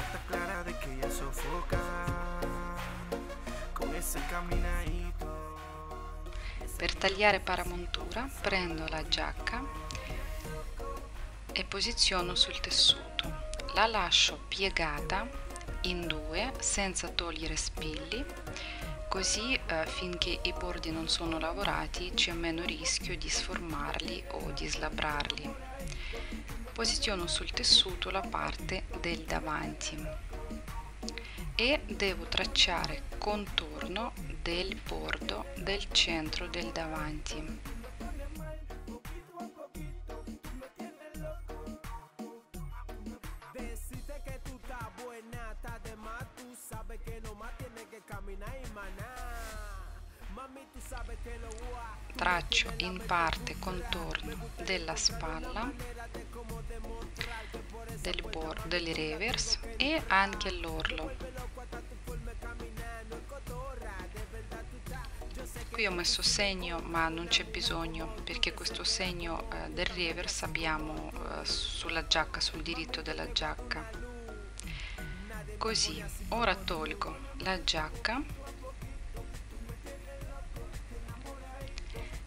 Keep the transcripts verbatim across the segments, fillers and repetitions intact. no está clara de que ella sofoca con ese camminadito. Per tagliare paramontura prendo la giacca e posiziono sul tessuto, la lascio piegata in due senza togliere spilli, così eh, finché i bordi non sono lavorati c'è meno rischio di sformarli o di slabrarli. Posiziono sul tessuto la parte del davanti e devo tracciare contorno del bordo del centro del davanti. Traccio in parte contorno della spalla, del bordo, del reverse e anche l'orlo. Qui ho messo segno, ma non c'è bisogno perché questo segno eh, del reverse abbiamo eh, sulla giacca, sul diritto della giacca. Così, ora tolgo la giacca,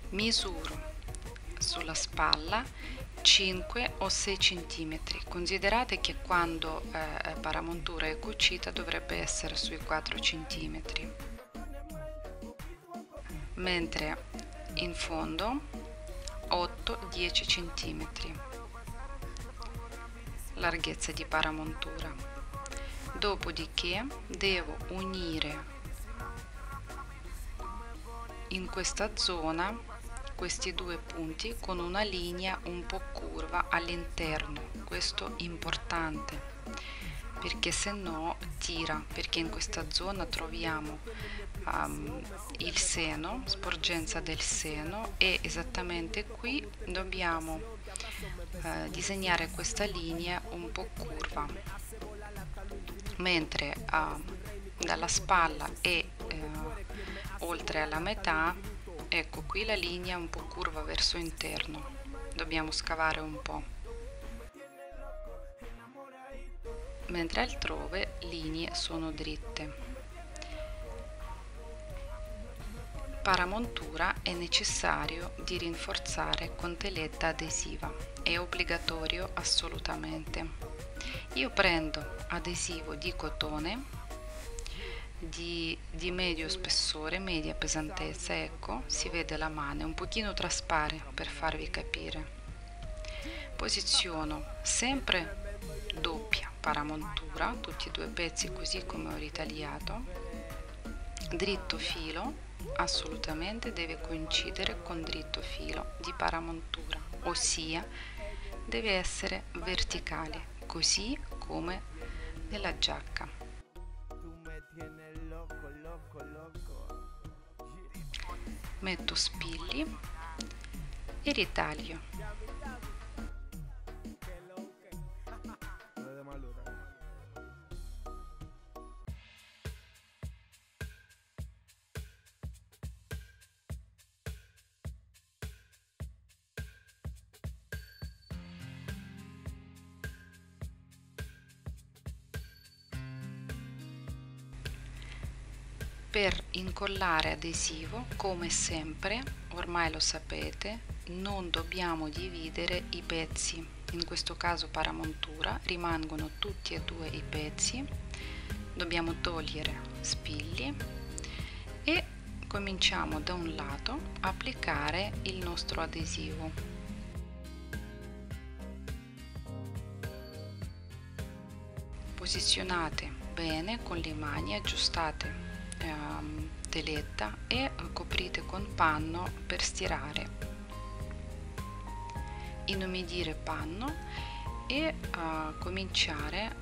misuro sulla spalla cinque o sei centimetri. Considerate che quando eh, paramontura è cucita dovrebbe essere sui quattro centimetri, mentre in fondo otto dieci centimetri larghezza di paramontura. Dopodiché devo unire in questa zona questi due punti con una linea un po' curva all'interno. Questo è importante perché se no tira, perché in questa zona troviamo um, il seno, sporgenza del seno, e esattamente qui dobbiamo uh, disegnare questa linea un po' curva, mentre uh, dalla spalla e uh, oltre alla metà, ecco qui la linea un po' curva verso interno, dobbiamo scavare un po', mentre altrove linee sono dritte. Paramontura è necessario di rinforzare con teletta adesiva, è obbligatorio assolutamente. Io prendo adesivo di cotone Di, di medio spessore, media pesantezza, ecco, si vede la mano, un pochino traspare per farvi capire. Posiziono sempre doppia paramontura, tutti e due i pezzi così come ho ritagliato, dritto filo, assolutamente deve coincidere con dritto filo di paramontura, ossia deve essere verticale, così come nella giacca. Metto spilli e ritaglio. Per incollare adesivo, come sempre, ormai lo sapete, non dobbiamo dividere i pezzi, in questo caso paramontura, rimangono tutti e due i pezzi, dobbiamo togliere spilli e cominciamo da un lato a applicare il nostro adesivo. Posizionate bene con le mani, aggiustate teletta e coprite con panno per stirare, inumidire panno e uh, cominciare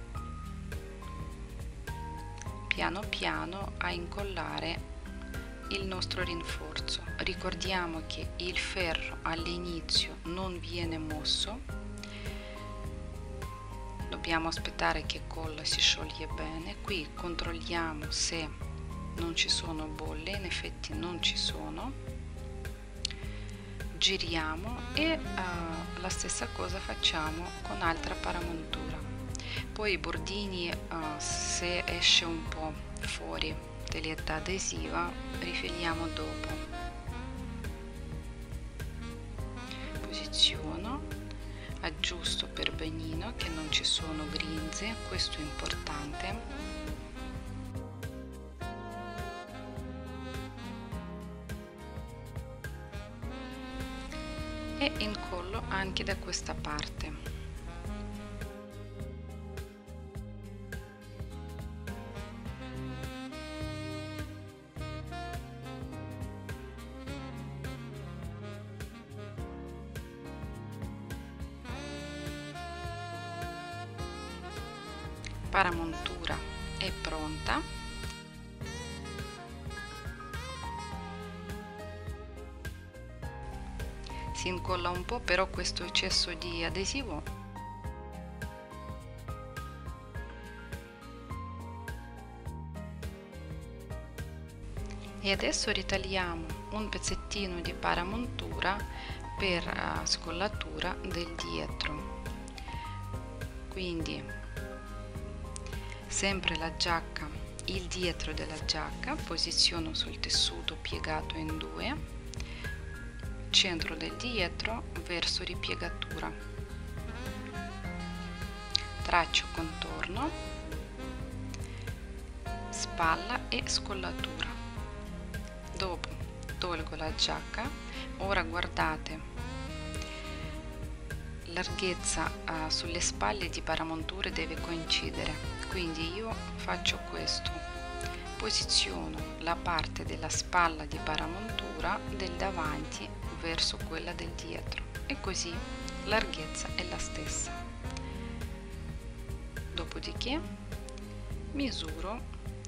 piano piano a incollare il nostro rinforzo. Ricordiamo che il ferro all'inizio non viene mosso, dobbiamo aspettare che colla si scioglie bene. Qui controlliamo se non ci sono bolle, in effetti non ci sono, giriamo e eh, la stessa cosa facciamo con altra paramontura. poi i bordini, eh, se esce un po' fuori dell'età adesiva, rifiliamo dopo. Posiziono, aggiusto per benino che non ci sono grinze, questo è importante. E incollo anche da questa parte. Paramontura è pronta. Si incolla un po', però questo eccesso di adesivo e adesso ritagliamo un pezzettino di paramontura per scollatura del dietro, quindi sempre la giacca, il dietro della giacca, posiziono sul tessuto piegato in due, centro del dietro verso ripiegatura, traccio contorno, spalla e scollatura. Dopo tolgo la giacca. Ora guardate larghezza eh, sulle spalle di paramonture deve coincidere, quindi io faccio questo, posiziono la parte della spalla di paramontura del davanti verso quella del dietro e così larghezza è la stessa. Dopodiché misuro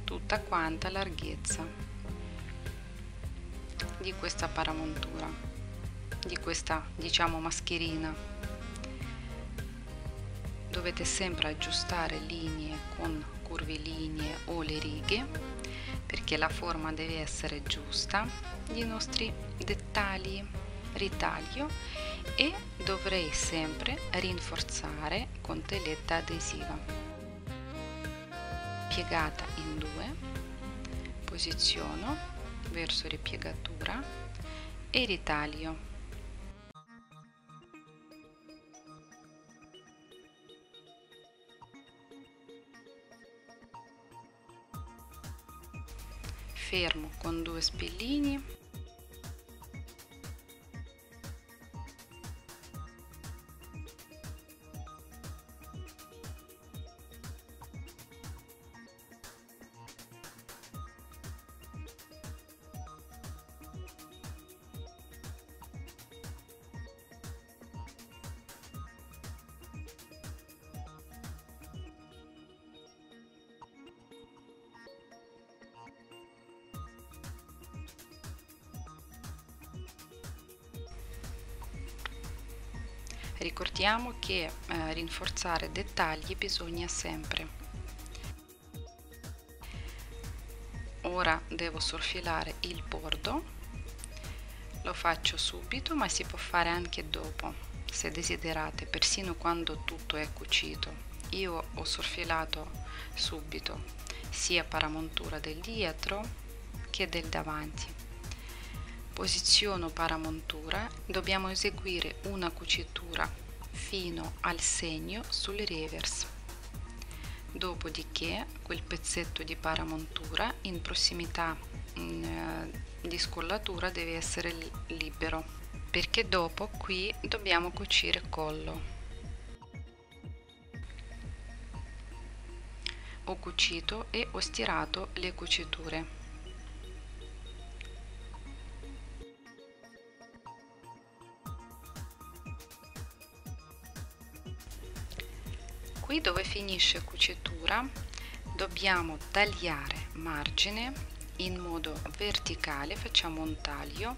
tutta quanta larghezza di questa paramontura, di questa diciamo mascherina. Dovete sempre aggiustare linee con curvilinee o le righe, perché la forma deve essere giusta. I nostri dettagli, ritaglio, e dovrei sempre rinforzare con teletta adesiva. Piegata in due, posiziono verso ripiegatura e ritaglio. Fermo con due spillini. Ricordiamo che eh, rinforzare dettagli bisogna sempre. Ora devo surfilare il bordo, lo faccio subito, ma si può fare anche dopo se desiderate, persino quando tutto è cucito. Io ho surfilato subito sia paramontura del dietro che del davanti. Posiziono paramontura, dobbiamo eseguire una cucitura fino al segno sul reverse, dopodiché quel pezzetto di paramontura in prossimità mh, di scollatura deve essere libero, perché dopo qui dobbiamo cucire collo. Ho cucito e ho stirato le cuciture. Qui dove finisce cucitura dobbiamo tagliare margine in modo verticale, facciamo un taglio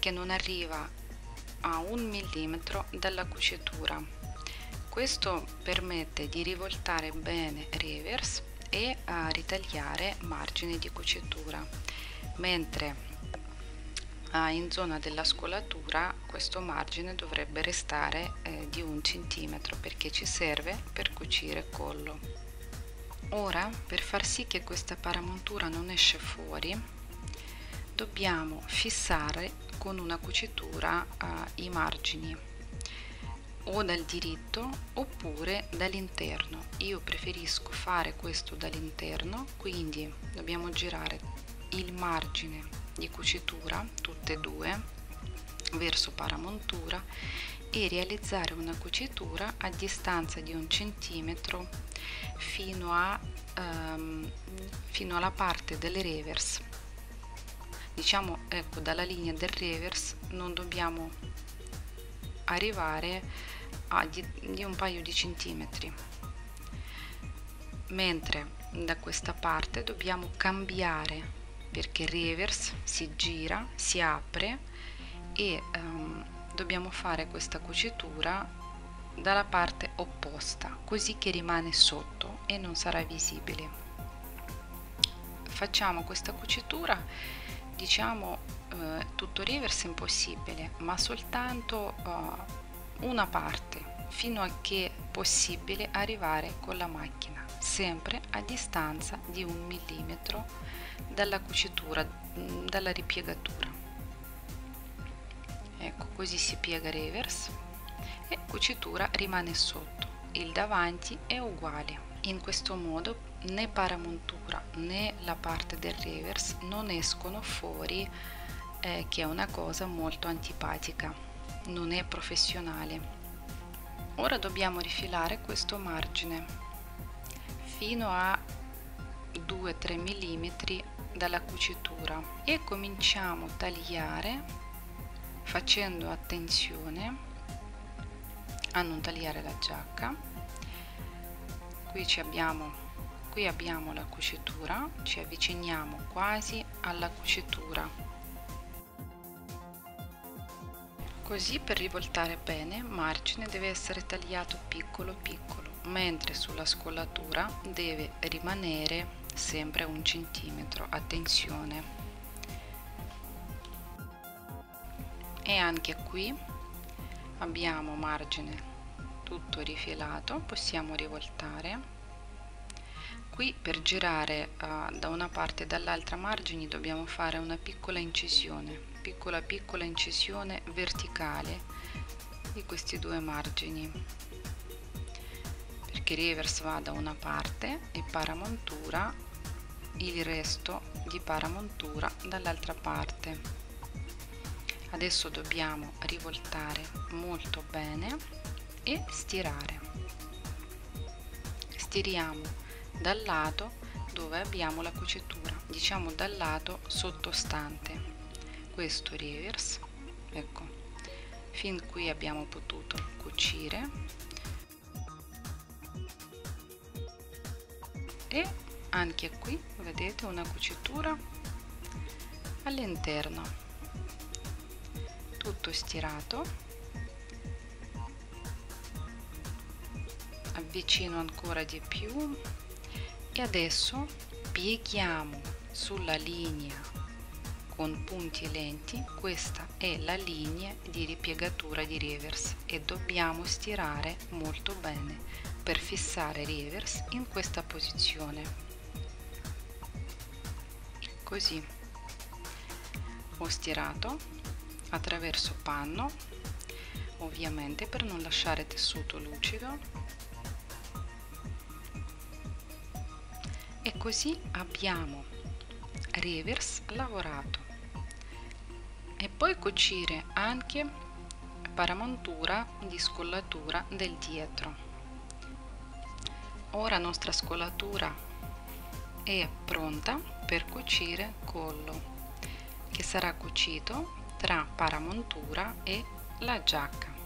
che non arriva a un millimetro dalla cucitura. Questo permette di rivoltare bene reverse e a ritagliare margine di cucitura, mentre ah, in zona della scolatura questo margine dovrebbe restare eh, di un centimetro, perché ci serve per cucire collo. Ora, per far sì che questa paramontura non esce fuori, dobbiamo fissare con una cucitura eh, i margini o dal diritto oppure dall'interno. Io preferisco fare questo dall'interno, quindi dobbiamo girare il margine di cucitura tutte e due verso paramontura e realizzare una cucitura a distanza di un centimetro fino a ehm, fino alla parte del reverse. Diciamo, ecco, dalla linea del reverse non dobbiamo arrivare a di, di un paio di centimetri, mentre da questa parte dobbiamo cambiare, perché il reverse si gira, si apre e ehm, dobbiamo fare questa cucitura dalla parte opposta, così che rimane sotto e non sarà visibile. Facciamo questa cucitura, diciamo eh, tutto reverse impossibile, ma soltanto eh, una parte, fino a che possibile arrivare con la macchina, sempre a distanza di un millimetro dalla cucitura, dalla ripiegatura. Ecco, così si piega reverse e cucitura rimane sotto, il davanti è uguale. In questo modo né paramontura né la parte del reverse non escono fuori, eh, che è una cosa molto antipatica, non è professionale. Ora dobbiamo rifilare questo margine fino a due tre millimetri dalla cucitura e cominciamo a tagliare, facendo attenzione a non tagliare la giacca. Qui ci abbiamo Qui abbiamo la cucitura, ci avviciniamo quasi alla cucitura. Così, per rivoltare bene, margine deve essere tagliato piccolo piccolo, mentre sulla scollatura deve rimanere sempre un centimetro, attenzione. E anche qui abbiamo margine tutto rifilato, possiamo rivoltare. Qui, per girare uh, da una parte e dall'altra margini, dobbiamo fare una piccola incisione, piccola piccola incisione verticale di questi due margini, perché reverse va da una parte e paramontura, il resto di paramontura dall'altra parte. Adesso dobbiamo rivoltare molto bene e stirare. Stiriamo dal lato dove abbiamo la cucitura, diciamo dal lato sottostante questo reverse. Ecco, fin qui abbiamo potuto cucire e anche qui vedete una cucitura all'interno, tutto stirato. Avvicino ancora di più. E adesso pieghiamo sulla linea con punti e lenti, questa è la linea di ripiegatura di reverse e dobbiamo stirare molto bene per fissare reverse in questa posizione. Così ho stirato attraverso panno, ovviamente per non lasciare tessuto lucido. E così abbiamo reverse lavorato, e poi cucire anche paramontura di scollatura del dietro. Ora la nostra scollatura è pronta per cucire collo, che sarà cucito tra paramontura e la giacca.